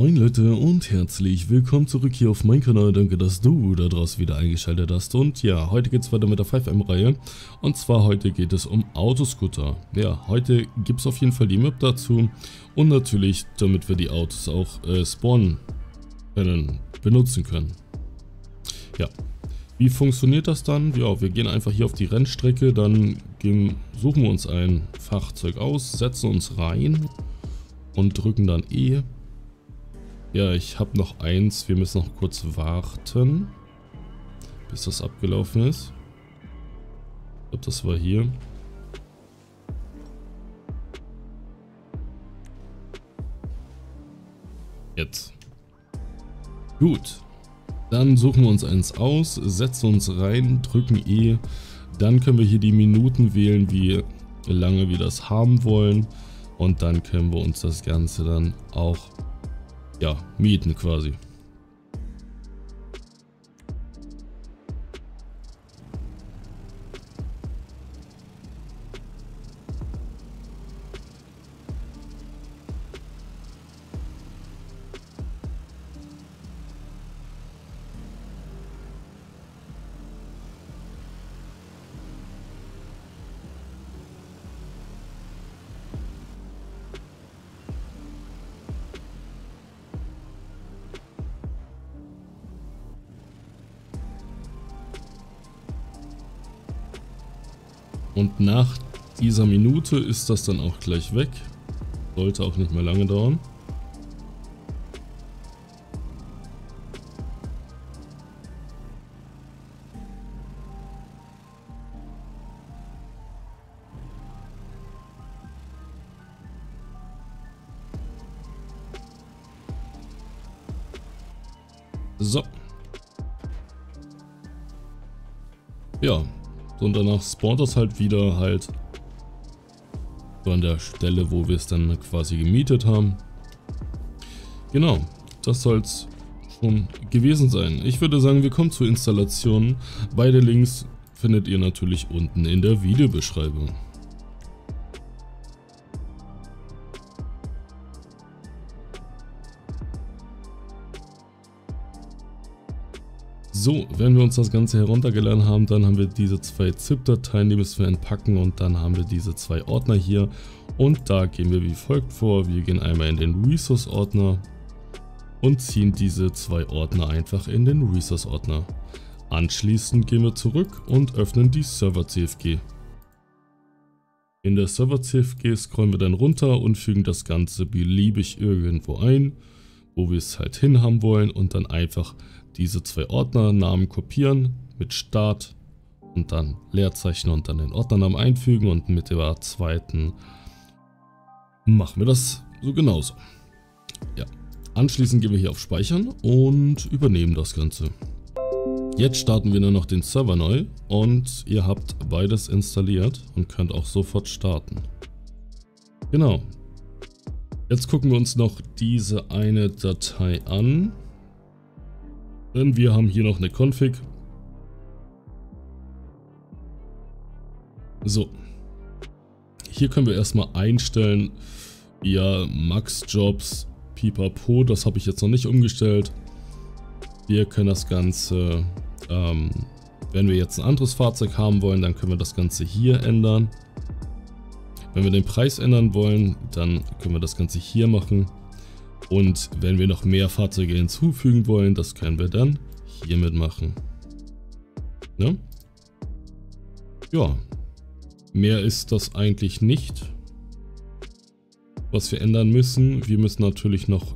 Moin Leute und herzlich willkommen zurück hier auf meinem Kanal. Danke, dass du da draußen wieder eingeschaltet hast. Und ja, heute geht es weiter mit der 5M-Reihe. Und zwar heute geht es um Autoscooter. Ja, heute gibt es auf jeden Fall die Map dazu. Und natürlich, damit wir die Autos auch spawnen können, benutzen können. Ja, wie funktioniert das dann? Ja, wir gehen einfach hier auf die Rennstrecke. Dann suchen wir uns ein Fahrzeug aus, setzen uns rein und drücken dann E. Ja, ich habe noch eins. Wir müssen noch kurz warten, bis das abgelaufen ist. Ich glaube, das war hier. Jetzt. Gut. Dann suchen wir uns eins aus, setzen uns rein, drücken E. Dann können wir hier die Minuten wählen, wie lange wir das haben wollen. Und dann können wir uns das Ganze dann auch ja, mieten quasi. Und nach dieser Minute ist das dann auch gleich weg. Sollte auch nicht mehr lange dauern. So. Ja. Und danach spawnt das halt wieder so an der Stelle, wo wir es dann quasi gemietet haben. Genau, das soll es schon gewesen sein. Ich würde sagen, wir kommen zur Installation. Beide Links findet ihr natürlich unten in der Videobeschreibung. So, wenn wir uns das Ganze heruntergeladen haben, dann haben wir diese zwei ZIP-Dateien, die müssen wir entpacken und dann haben wir diese zwei Ordner hier. Und da gehen wir wie folgt vor. Wir gehen einmal in den Resource-Ordner und ziehen diese zwei Ordner einfach in den Resource-Ordner. Anschließend gehen wir zurück und öffnen die Server-CFG. In der Server-CFG scrollen wir dann runter und fügen das Ganze beliebig irgendwo ein, wo wir es halt hin haben wollen und dann einfach diese zwei Ordnernamen kopieren mit Start und dann Leerzeichen und dann den Ordnernamen einfügen und mit der zweiten machen wir das so genauso. Ja, anschließend gehen wir hier auf Speichern und übernehmen das Ganze. Jetzt starten wir nur noch den Server neu und ihr habt beides installiert und könnt auch sofort starten. Genau. Jetzt gucken wir uns noch diese eine Datei an. Denn wir haben hier noch eine Config. So. Hier können wir erstmal einstellen. Ja, Max Jobs, Pipapo, das habe ich jetzt noch nicht umgestellt. Wir können das Ganze, wenn wir jetzt ein anderes Fahrzeug haben wollen, dann können wir das Ganze hier ändern. Wenn wir den Preis ändern wollen, dann können wir das Ganze hier machen. Und wenn wir noch mehr Fahrzeuge hinzufügen wollen, das können wir dann hiermit machen. Ne? Ja, mehr ist das eigentlich nicht, was wir ändern müssen. Wir müssen natürlich noch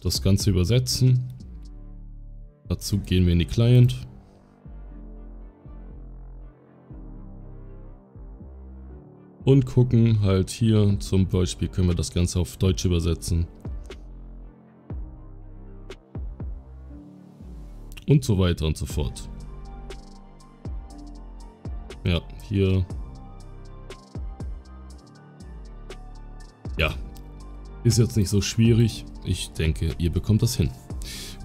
das Ganze übersetzen. Dazu gehen wir in die Client. Und gucken halt hier, zum Beispiel können wir das Ganze auf Deutsch übersetzen. Und so weiter und so fort. Ja, hier. Ja, ist jetzt nicht so schwierig. Ich denke, ihr bekommt das hin.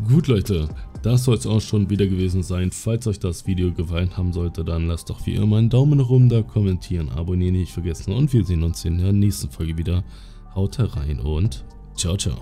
Gut, Leute, das soll es auch schon wieder gewesen sein. Falls euch das Video gefallen haben sollte, dann lasst doch wie immer einen Daumen nach oben da, kommentieren, abonnieren nicht vergessen und wir sehen uns in der nächsten Folge wieder. Haut rein und ciao, ciao.